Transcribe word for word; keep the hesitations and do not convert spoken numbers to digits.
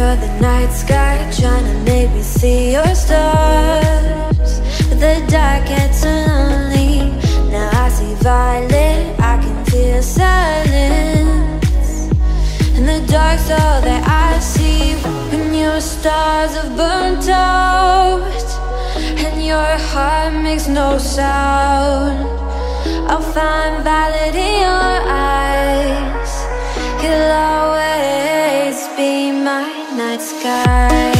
you're the night sky, trying to make me see your stars. But the dark gets lonely. Now I see violet, I can feel silence. And the dark's all that I see when your stars have burnt out and your heart makes no sound. I'll find valid in your eyes. You'll always be my night sky.